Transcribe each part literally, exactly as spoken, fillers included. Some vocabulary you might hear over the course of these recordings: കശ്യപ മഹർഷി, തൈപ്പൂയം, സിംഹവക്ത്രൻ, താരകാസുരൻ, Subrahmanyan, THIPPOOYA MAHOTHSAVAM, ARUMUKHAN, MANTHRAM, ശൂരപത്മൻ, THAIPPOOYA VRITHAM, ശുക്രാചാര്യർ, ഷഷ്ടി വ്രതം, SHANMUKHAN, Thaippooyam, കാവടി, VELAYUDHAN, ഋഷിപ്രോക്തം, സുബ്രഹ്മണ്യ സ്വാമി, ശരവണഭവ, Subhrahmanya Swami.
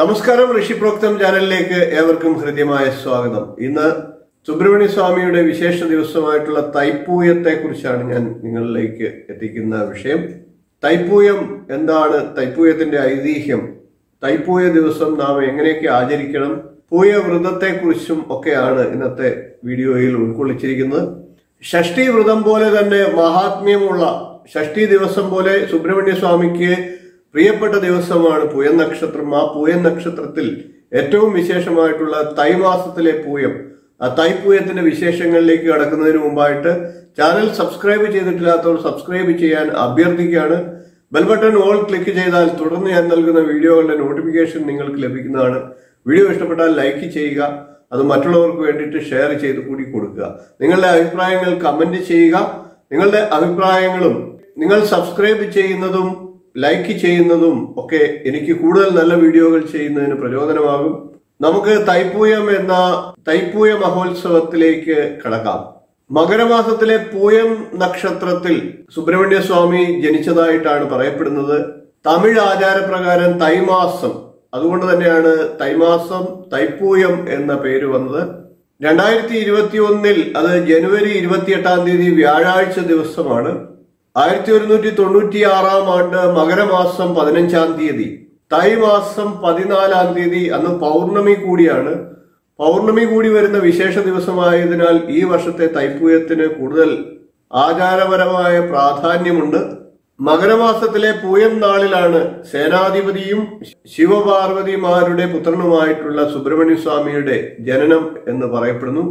നമസ്കാരം ഋഷിപ്രോക്തം ചാനലിലേക്ക് ഏവർക്കും ഹൃദ്യമായ സ്വാഗതം. ഇന്ന് സുബ്രഹ്മണ്യ സ്വാമിയുടെ വിശേഷ ദിവസമായിട്ടുള്ള തൈപ്പൂയത്തെ കുറിച്ചാണ് ഞാൻ നിങ്ങളിലേക്ക് എത്തിക്കുന്ന വിഷയം. തൈപ്പൂയം എന്താണ്, തൈപ്പൂയത്തിന്റെ ഐതിഹ്യം, തൈപ്പൂയ ദിവസം നാം എങ്ങനെയൊക്കെ ആചരിക്കണം, പൂയവ്രതത്തെ കുറിച്ചും ഒക്കെയാണ് ഇന്നത്തെ വീഡിയോയിൽ ഉൾക്കൊള്ളിച്ചിരിക്കുന്നത്. ഷഷ്ടി വ്രതം പോലെ തന്നെ മഹാത്മ്യമുള്ള ഷഷ്ടി ദിവസം പോലെ സുബ്രഹ്മണ്യ സ്വാമിക്ക് പ്രിയപ്പെട്ട ദിവസമാണ് പൂയൻ നക്ഷത്രം. ആ പൂയൻ നക്ഷത്രത്തിൽ ഏറ്റവും വിശേഷമായിട്ടുള്ള തൈമാസത്തിലെ പൂയം, ആ തൈപ്പൂയത്തിന്റെ വിശേഷങ്ങളിലേക്ക് കടക്കുന്നതിന് മുമ്പായിട്ട് ചാനൽ സബ്സ്ക്രൈബ് ചെയ്തിട്ടില്ലാത്തവർ സബ്സ്ക്രൈബ് ചെയ്യാൻ അഭ്യർത്ഥിക്കുകയാണ്. ബെൽ ബട്ടൺ ഓൾ ക്ലിക്ക് ചെയ്താൽ തുടർന്ന് ഞാൻ നൽകുന്ന വീഡിയോകളുടെ നോട്ടിഫിക്കേഷൻ നിങ്ങൾക്ക് ലഭിക്കുന്നതാണ്. വീഡിയോ ഇഷ്ടപ്പെട്ടാൽ ലൈക്ക് ചെയ്യുക, അത് മറ്റുള്ളവർക്ക് വേണ്ടിയിട്ട് ഷെയർ ചെയ്ത് കൂടി കൊടുക്കുക. നിങ്ങളുടെ അഭിപ്രായങ്ങൾ കമന്റ് ചെയ്യുക. നിങ്ങളുടെ അഭിപ്രായങ്ങളും നിങ്ങൾ സബ്സ്ക്രൈബ് ചെയ്യുന്നതും ലൈക്ക് ചെയ്യുന്നതും ഒക്കെ എനിക്ക് കൂടുതൽ നല്ല വീഡിയോകൾ ചെയ്യുന്നതിന് പ്രചോദനമാകും. നമുക്ക് തൈപ്പൂയം എന്ന തൈപ്പൂയ മഹോത്സവത്തിലേക്ക് കടക്കാം. മകരമാസത്തിലെ പൂയം നക്ഷത്രത്തിൽ സുബ്രഹ്മണ്യ സ്വാമി ജനിച്ചതായിട്ടാണ് പറയപ്പെടുന്നത്. തമിഴ് ആചാരപ്രകാരം തൈമാസം, അതുകൊണ്ട് തന്നെയാണ് തൈമാസം തൈപ്പൂയം എന്ന പേര് വന്നത്. രണ്ടായിരത്തി ഇരുപത്തി ഒന്നിൽ അത് ജനുവരി ഇരുപത്തിയെട്ടാം തീയതി വ്യാഴാഴ്ച ദിവസമാണ്. ആയിരത്തി ഒരുന്നൂറ്റി തൊണ്ണൂറ്റി ആറാം ആണ്ട് മകരമാസം പതിനഞ്ചാം തീയതി, തൈമാസം പതിനാലാം തീയതി, അന്ന് പൗർണമി കൂടിയാണ്. പൗർണമി കൂടി വരുന്ന വിശേഷ ദിവസമായതിനാൽ ഈ വർഷത്തെ തൈപ്പൂയത്തിന് കൂടുതൽ ആചാരപരമായ പ്രാധാന്യമുണ്ട്. മകരമാസത്തിലെ പൂയം നാളിലാണ് സേനാധിപതിയും ശിവപാർവതിമാരുടെ പുത്രനുമായിട്ടുള്ള സുബ്രഹ്മണ്യ സ്വാമിയുടെ ജനനം എന്ന് പറയപ്പെടുന്നു.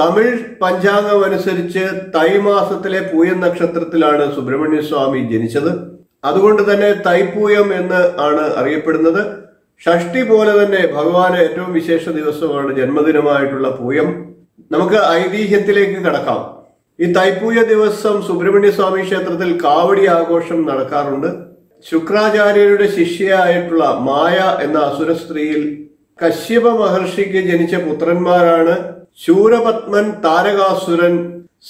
തമിഴ് പഞ്ചാംഗം അനുസരിച്ച് തൈമാസത്തിലെ പൂയം നക്ഷത്രത്തിലാണ് സുബ്രഹ്മണ്യ സ്വാമി ജനിച്ചത്. അതുകൊണ്ട് തന്നെ തൈപ്പൂയം എന്ന് ആണ് അറിയപ്പെടുന്നത്. ഷഷ്ടി പോലെ തന്നെ ഭഗവാന് ഏറ്റവും വിശേഷ ദിവസമാണ് ജന്മദിനമായിട്ടുള്ള പൂയം. നമുക്ക് ഐതിഹ്യത്തിലേക്ക് കടക്കാം. ഈ തൈപ്പൂയ ദിവസം സുബ്രഹ്മണ്യ സ്വാമി ക്ഷേത്രത്തിൽ കാവടി ആഘോഷം നടക്കാറുണ്ട്. ശുക്രാചാര്യരുടെ ശിഷ്യയായിട്ടുള്ള മായ എന്ന അസുര സ്ത്രീയിൽ കശ്യപ മഹർഷിക്ക് ജനിച്ച പുത്രന്മാരാണ് ശൂരപത്മൻ, താരകാസുരൻ,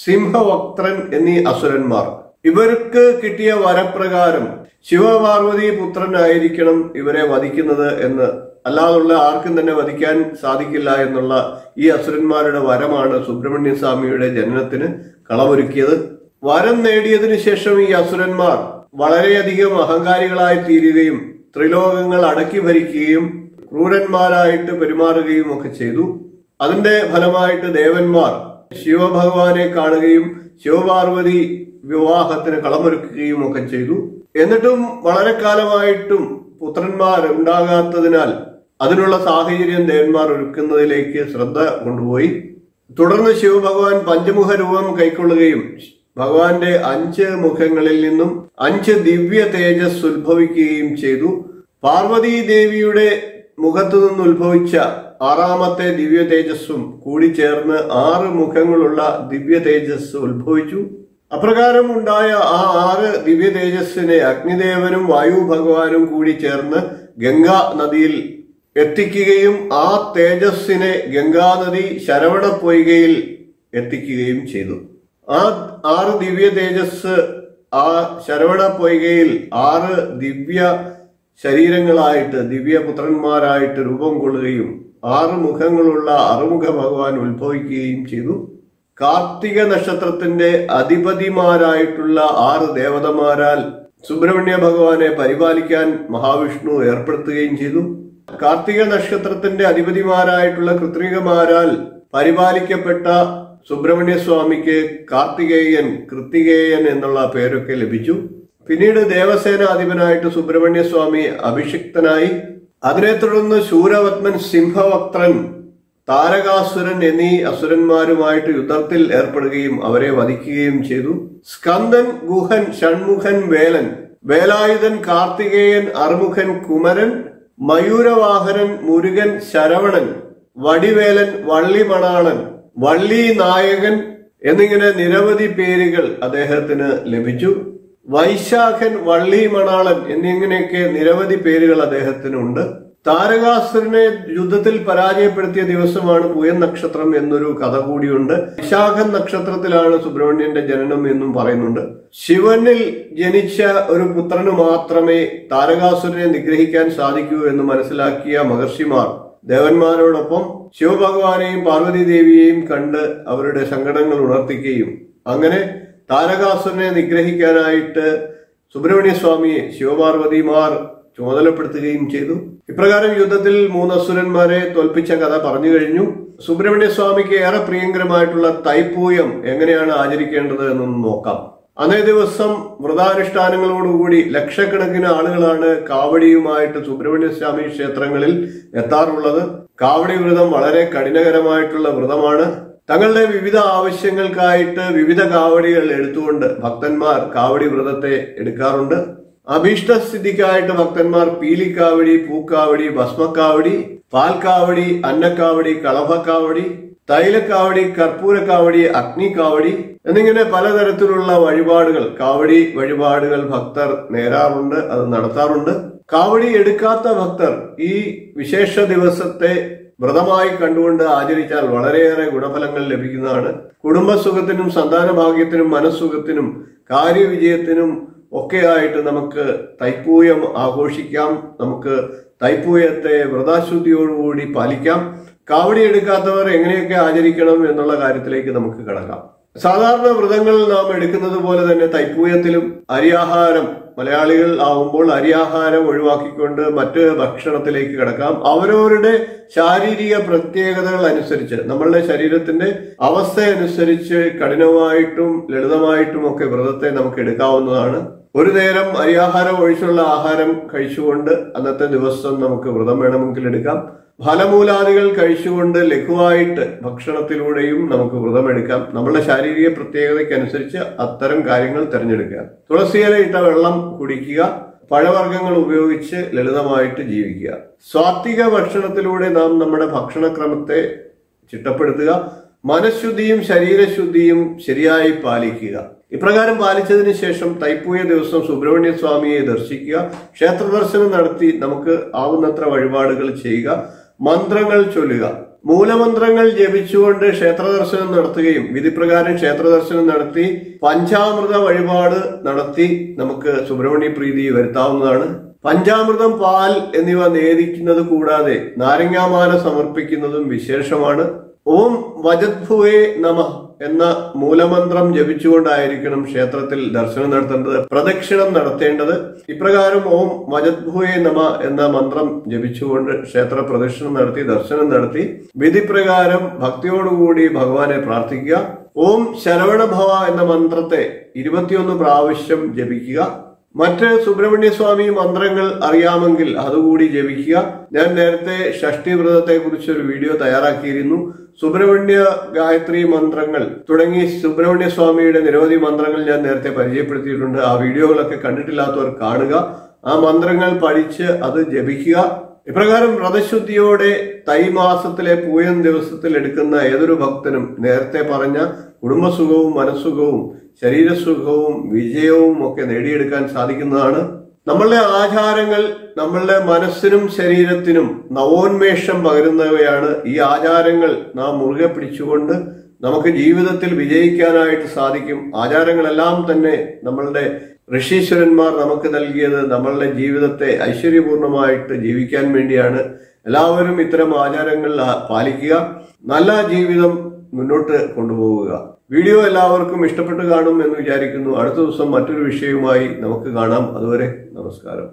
സിംഹവക്ത്രൻ എന്നീ അസുരന്മാർ. ഇവർക്ക് കിട്ടിയ വരപ്രകാരം ശിവപാർവതി പുത്രനായിരിക്കണം ഇവരെ വധിക്കുന്നത് എന്ന്, അല്ലാതുള്ള ആർക്കും തന്നെ വധിക്കാൻ സാധിക്കില്ല എന്നുള്ള ഈ അസുരന്മാരുടെ വരമാണ് സുബ്രഹ്മണ്യ സ്വാമിയുടെ ജനനത്തിന് കളമൊരുക്കിയത്. വരം നേടിയതിനു ശേഷം ഈ അസുരന്മാർ വളരെയധികം അഹങ്കാരികളായി തീരുകയും ത്രിലോകങ്ങൾ അടക്കി ഭരിക്കുകയും ക്രൂരന്മാരായിട്ട് പെരുമാറുകയും ഒക്കെ ചെയ്തു. അതിന്റെ ഫലമായിട്ട് ദേവന്മാർ ശിവഭഗവാനെ കാണുകയും ശിവപാർവതി വിവാഹത്തിന് കളമൊരുക്കുകയും ഒക്കെ ചെയ്തു. എന്നിട്ടും വളരെ കാലമായിട്ടും പുത്രന്മാർ ഉണ്ടാകാത്തതിനാൽ അതിനുള്ള സാഹചര്യം ദേവന്മാർ ഒരുക്കുന്നതിലേക്ക് ശ്രദ്ധ കൊണ്ടുപോയി. തുടർന്ന് ശിവഭഗവാൻ പഞ്ചമുഖ രൂപം കൈക്കൊള്ളുകയും ഭഗവാന്റെ അഞ്ച് മുഖങ്ങളിൽ നിന്നും അഞ്ച് ദിവ്യ തേജസ് ഉത്ഭവിക്കുകയും ചെയ്തു. പാർവതീ ദേവിയുടെ മുഖത്തു നിന്ന് ഉത്ഭവിച്ച ആറാമത്തെ ദിവ്യ തേജസ്സും കൂടി ചേർന്ന് ആറ് മുഖങ്ങളുള്ള ദിവ്യ തേജസ് ഉത്ഭവിച്ചു. അപ്രകാരം ഉണ്ടായ ആ ആറ് ദിവ്യ തേജസ്സിനെ അഗ്നിദേവനും വായു ഭഗവാനും കൂടി ചേർന്ന് ഗംഗാ നദിയിൽ എത്തിക്കുകയും ആ തേജസ്സിനെ ഗംഗാനദി ശരവണ പൊയ്കയിൽ എത്തിക്കുകയും ചെയ്തു. ആ ആറ് ദിവ്യ തേജസ് ആ ശരവണ പൊയ്കയിൽ ആറ് ദിവ്യ ശരീരങ്ങളായിട്ട് ദിവ്യപുത്രന്മാരായിട്ട് രൂപം കൊള്ളുകയും ആറ് മുഖങ്ങളുള്ള അറുമുഖ ഭഗവാൻ ഉത്ഭവിക്കുകയും ചെയ്തു. കാർത്തിക നക്ഷത്രത്തിന്റെ അധിപതിമാരായിട്ടുള്ള ആറ് ദേവതമാരാൽ സുബ്രഹ്മണ്യ ഭഗവാനെ പരിപാലിക്കാൻ മഹാവിഷ്ണു ഏർപ്പെടുത്തുകയും ചെയ്തു. കാർത്തിക നക്ഷത്രത്തിന്റെ അധിപതിമാരായിട്ടുള്ള കൃത്രികമാരാൽ പരിപാലിക്കപ്പെട്ട സുബ്രഹ്മണ്യ സ്വാമിക്ക് കാർത്തികേയൻ, കൃത്തികേയൻ എന്നുള്ള പേരൊക്കെ ലഭിച്ചു. പിന്നീട് ദേവസേനാധിപനായിട്ട് സുബ്രഹ്മണ്യ സ്വാമി അഭിഷിക്തനായി. അതിനെ തുടർന്ന് ശൂരപത്മൻ, സിംഹവക്ത്രൻ, താരകാസുരൻ എന്നീ അസുരന്മാരുമായിട്ട് യുദ്ധത്തിൽ ഏർപ്പെടുകയും അവരെ വധിക്കുകയും ചെയ്തു. സ്കന്ദൻ, ഗുഹൻ, ഷൺമുഖൻ, വേലൻ, വേലായുധൻ, കാർത്തികേയൻ, അറുമുഖൻ, കുമരൻ, മയൂരവാഹനൻ, മുരുകൻ, ശരവണൻ, വടിവേലൻ, വള്ളിമണാളൻ, വള്ളി നായകൻ എന്നിങ്ങനെ നിരവധി പേരുകൾ അദ്ദേഹത്തിന് ലഭിച്ചു. വൈശാഖൻ, വള്ളി മണാളൻ എന്നിങ്ങനെയൊക്കെ നിരവധി പേരുകൾ അദ്ദേഹത്തിനുണ്ട്. താരകാസുരനെ യുദ്ധത്തിൽ പരാജയപ്പെടുത്തിയ ദിവസമാണ് പൂയൻ നക്ഷത്രം എന്നൊരു കഥ കൂടിയുണ്ട്. വിശാഖൻ നക്ഷത്രത്തിലാണ് സുബ്രഹ്മണ്യന്റെ ജനനം എന്നും പറയുന്നുണ്ട്. ശിവനിൽ ജനിച്ച ഒരു പുത്രന് മാത്രമേ താരകാസുരനെ നിഗ്രഹിക്കാൻ സാധിക്കൂ എന്ന് മനസ്സിലാക്കിയ മഹർഷിമാർ ദേവന്മാരോടൊപ്പം ശിവഭഗവാനെയും പാർവതി ദേവിയെയും കണ്ട് അവരുടെ സങ്കടങ്ങൾ ഉണർത്തിക്കുകയും അങ്ങനെ താരകാസുരനെ നിഗ്രഹിക്കാനായിട്ട് സുബ്രഹ്മണ്യ സ്വാമിയെ ശിവപാർവതിമാർ ചുമതലപ്പെടുത്തുകയും ചെയ്തു. ഇപ്രകാരം യുദ്ധത്തിൽ മൂന്നസുരന്മാരെ തോൽപ്പിച്ച കഥ പറഞ്ഞു കഴിഞ്ഞു. സുബ്രഹ്മണ്യ സ്വാമിക്ക് ഏറെ പ്രിയങ്കരമായിട്ടുള്ള തൈപ്പൂയം എങ്ങനെയാണ് ആചരിക്കേണ്ടത് എന്നൊന്ന് നോക്കാം. അന്നേ ദിവസം വ്രതാനുഷ്ഠാനങ്ങളോടുകൂടി ലക്ഷക്കണക്കിന് ആളുകളാണ് കാവടിയുമായിട്ട് സുബ്രഹ്മണ്യസ്വാമി ക്ഷേത്രങ്ങളിൽ എത്താറുള്ളത്. കാവടി വ്രതം വളരെ കഠിനകരമായിട്ടുള്ള വ്രതമാണ്. തങ്ങളുടെ വിവിധ ആവശ്യങ്ങൾക്കായിട്ട് വിവിധ കാവടികൾ എടുത്തുകൊണ്ട് ഭക്തന്മാർ കാവടി വ്രതത്തെ എടുക്കാറുണ്ട്. അഭീഷ്ടസ്ഥിതിക്കായിട്ട് ഭക്തന്മാർ പീലിക്കാവടി, പൂക്കാവടി, ഭസ്മക്കാവടി, പാൽക്കാവടി, അന്നക്കാവടി, കളഭക്കാവടി, തൈലക്കാവടി, കർപ്പൂരക്കാവടി, അഗ്നിക്കാവടി എന്നിങ്ങനെ പലതരത്തിലുള്ള വഴിപാടുകൾ, കാവടി വഴിപാടുകൾ ഭക്തർ നേരാറുണ്ട്, അത് നടത്താറുണ്ട്. കാവടി എടുക്കാത്ത ഭക്തർ ഈ വിശേഷ ദിവസത്തെ വ്രതമായി കണ്ടുകൊണ്ട് ആചരിച്ചാൽ വളരെയേറെ ഗുണഫലങ്ങൾ ലഭിക്കുന്നതാണ്. കുടുംബസുഖത്തിനും സന്താനഭാഗ്യത്തിനും മനസ്സുഖത്തിനും കാര്യവിജയത്തിനും ഒക്കെയായിട്ട് നമുക്ക് തൈപ്പൂയം ആഘോഷിക്കാം. നമുക്ക് തൈപ്പൂയത്തെ വ്രതാശുദ്ധിയോടുകൂടി പാലിക്കാം. കാവടി എടുക്കാത്തവർ എങ്ങനെയൊക്കെ ആചരിക്കണം എന്നുള്ള കാര്യത്തിലേക്ക് നമുക്ക് കടക്കാം. സാധാരണ വ്രതങ്ങൾ നാം എടുക്കുന്നത് പോലെ തന്നെ തൈപ്പൂയത്തിലും അരിയാഹാരം, മലയാളികൾ ആവുമ്പോൾ അരിയാഹാരം ഒഴിവാക്കിക്കൊണ്ട് മറ്റ് ഭക്ഷണത്തിലേക്ക് കിടക്കാം. അവരവരുടെ ശാരീരിക പ്രത്യേകതകൾ അനുസരിച്ച്, നമ്മളുടെ ശരീരത്തിന്റെ അവസ്ഥയനുസരിച്ച് കഠിനമായിട്ടും ലളിതമായിട്ടും ഒക്കെ വ്രതത്തെ നമുക്ക് എടുക്കാവുന്നതാണ്. ഒരു നേരം അരിയാഹാരം ഒഴിച്ചുള്ള ആഹാരം കഴിച്ചുകൊണ്ട് അന്നത്തെ ദിവസം നമുക്ക് വ്രതം വേണമെങ്കിൽ എടുക്കാം. ഫലമൂലാദികൾ കഴിച്ചുകൊണ്ട് ലഘുവായിട്ട് ഭക്ഷണത്തിലൂടെയും നമുക്ക് വ്രതമെടുക്കാം. നമ്മളുടെ ശാരീരിക പ്രത്യേകതയ്ക്കനുസരിച്ച് അത്തരം കാര്യങ്ങൾ തിരഞ്ഞെടുക്കുക. തുളസിയില ഇട്ട വെള്ളം കുടിക്കുക. പഴവർഗ്ഗങ്ങൾ ഉപയോഗിച്ച് ലളിതമായിട്ട് ജീവിക്കുക. സാത്വിക ഭക്ഷണത്തിലൂടെ നാം നമ്മുടെ ഭക്ഷണക്രമത്തെ ചിട്ടപ്പെടുത്തുക. മനഃശുദ്ധിയും ശരീരശുദ്ധിയും ശരിയായി പാലിക്കുക. ഇപ്രകാരം പാലിച്ചതിന് ശേഷം തൈപ്പൂയ ദിവസം സുബ്രഹ്മണ്യ സ്വാമിയെ ദർശിക്കുക. ക്ഷേത്ര ദർശനം നടത്തി നമുക്ക് ആവുന്നത്ര വഴിപാടുകൾ ചെയ്യുക. മന്ത്രങ്ങൾ ചൊല്ലുക. മൂലമന്ത്രങ്ങൾ ജപിച്ചുകൊണ്ട് ക്ഷേത്ര ദർശനം നടത്തുകയും വിധിപ്രകാരം ക്ഷേത്ര ദർശനം നടത്തി പഞ്ചാമൃത വഴിപാട് നടത്തി നമുക്ക് സുബ്രഹ്മണ്യ പ്രീതി വരുത്താവുന്നതാണ്. പഞ്ചാമൃതം, പാൽ എന്നിവ നേദിക്കുന്നത് കൂടാതെ നാരങ്ങാമാല സമർപ്പിക്കുന്നതും വിശേഷമാണ്. ഓം വജദ്ഭുവേ നമഃ എന്ന മൂലമന്ത്രം ജപിച്ചുകൊണ്ടായിരിക്കണം ക്ഷേത്രത്തിൽ ദർശനം നടത്തേണ്ടത്, പ്രദക്ഷിണം നടത്തേണ്ടത്. ഇപ്രകാരം ഓം വജദ്ഭുവേ നമഃ എന്ന മന്ത്രം ജപിച്ചുകൊണ്ട് ക്ഷേത്ര പ്രദക്ഷിണം നടത്തി ദർശനം നടത്തി വിധിപ്രകാരം ഭക്തിയോടുകൂടി ഭഗവാനെ പ്രാർത്ഥിക്കുക. ഓം ശരവണഭവ എന്ന മന്ത്രത്തെ ഇരുപത്തിയൊന്ന് പ്രാവശ്യം ജപിക്കുക. മറ്റ് സുബ്രഹ്മണ്യസ്വാമി മന്ത്രങ്ങൾ അറിയാമെങ്കിൽ അതുകൂടി ജപിക്കുക. ഞാൻ നേരത്തെ ഷഷ്ടി വ്രതത്തെ കുറിച്ചൊരു വീഡിയോ തയ്യാറാക്കിയിരുന്നു. സുബ്രഹ്മണ്യ ഗായത്രി മന്ത്രങ്ങൾ തുടങ്ങി സുബ്രഹ്മണ്യസ്വാമിയുടെ നിരവധി മന്ത്രങ്ങൾ ഞാൻ നേരത്തെ പരിചയപ്പെടുത്തിയിട്ടുണ്ട്. ആ വീഡിയോകളൊക്കെ കണ്ടിട്ടില്ലാത്തവർ കാണുക. ആ മന്ത്രങ്ങൾ പഠിച്ച് അത് ജപിക്കുക. ഇപ്രകാരം വ്രതശുദ്ധിയോടെ തൈമാസത്തിലെ പൂയം ദിവസത്തിൽ എടുക്കുന്ന ഏതൊരു ഭക്തനും നേരത്തെ പറഞ്ഞ കുടുംബസുഖവും മനസ്സുഖവും ശരീരസുഖവും വിജയവും ഒക്കെ നേടിയെടുക്കാൻ സാധിക്കുന്നതാണ്. നമ്മളുടെ ആചാരങ്ങൾ നമ്മളുടെ മനസ്സിനും ശരീരത്തിനും നവോന്മേഷം പകരുന്നവയാണ്. ഈ ആചാരങ്ങൾ നാം മുറുകെ പിടിച്ചുകൊണ്ട് നമുക്ക് ജീവിതത്തിൽ വിജയിക്കാനായിട്ട് സാധിക്കും. ആചാരങ്ങളെല്ലാം തന്നെ നമ്മളുടെ ഋഷീശ്വരന്മാർ നമുക്ക് നൽകിയത് നമ്മളുടെ ജീവിതത്തെ ഐശ്വര്യപൂർണമായിട്ട് ജീവിക്കാൻ വേണ്ടിയാണ്. എല്ലാവരും ഇത്തരം ആചാരങ്ങൾ പാലിക്കുക. നല്ല ജീവിതം മുന്നോട്ട് കൊണ്ടുപോവുക. വീഡിയോ എല്ലാവർക്കും ഇഷ്ടപ്പെട്ട് കാണും എന്ന് വിചാരിക്കുന്നു. അടുത്ത ദിവസം മറ്റൊരു വിഷയവുമായി നമുക്ക് കാണാം. അതുവരെ നമസ്കാരം.